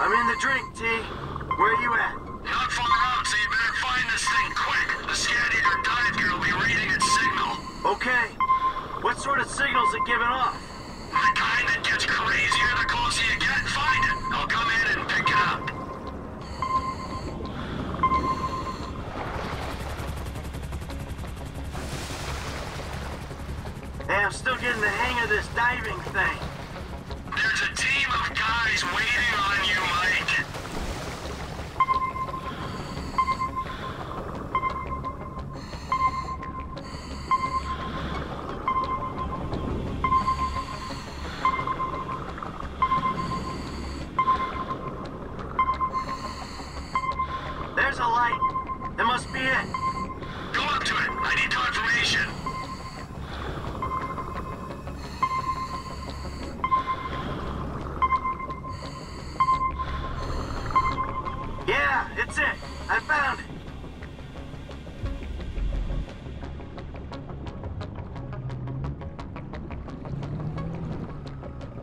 I'm in the drink, T. Where you at? Not far out, so you better find this thing quick. The scanner dive gear will be reading its signal. Okay. What sort of signal's it giving off? The kind that gets crazier the closer you get. Find it. I'll come in and pick it up. Hey, I'm still getting the hang of this diving thing. There's a team of guys waiting on you, Mike.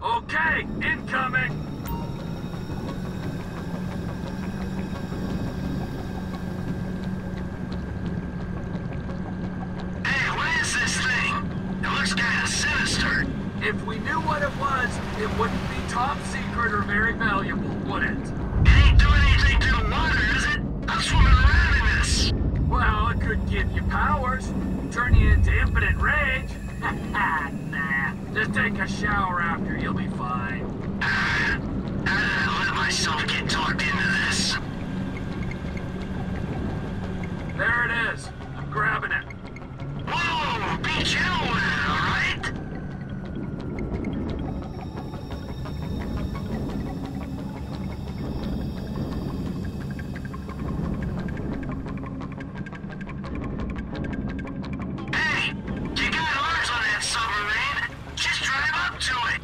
Okay, incoming! Hey, what is this thing? It looks kinda sinister. If we knew what it was, it wouldn't be top secret or very valuable, would it? It ain't doing anything to the water, is it? I'm swimming around in this! Well, it could give you powers, turn you into infinite rage. Just take a shower after, you'll be fine. How did I let myself get talked into this? There it is. I'm grabbing it. Whoa! Be chill with it, alright? Hey! You got arms on that submarine! Just drive up to it!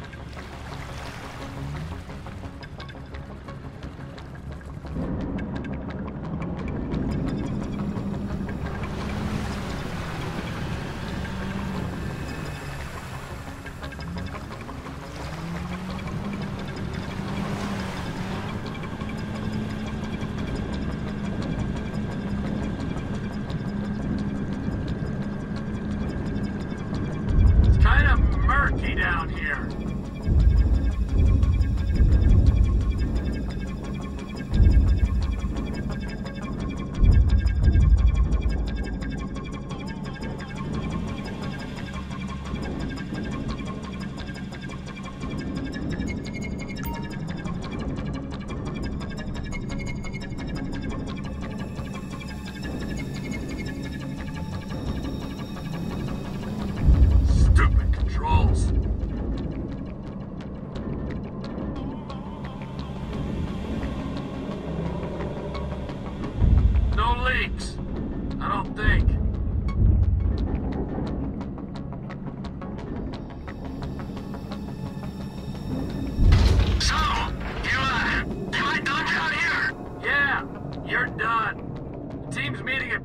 Down here.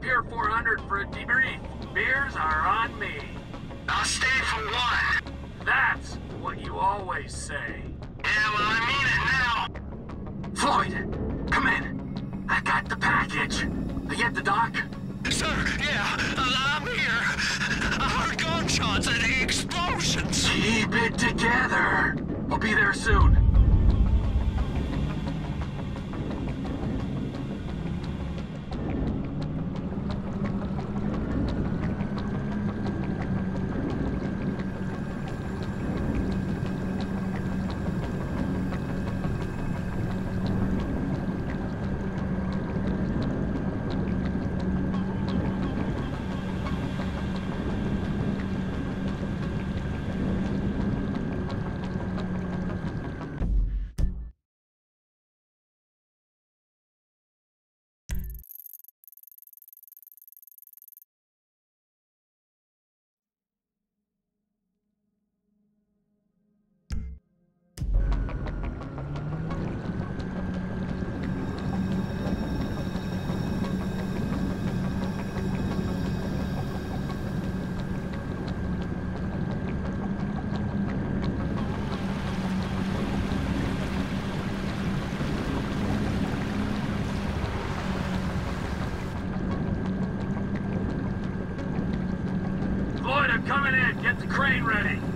Pier 400 for a debrief. Beers are on me. I'll stay for one. That's what you always say. Yeah, well, I mean it now. Floyd, come in. I got the package. Are you at the dock? Sir, yeah, I'm here. I heard gunshots and explosions. Keep it together. I'll be there soon. Coming in. Get the crane ready.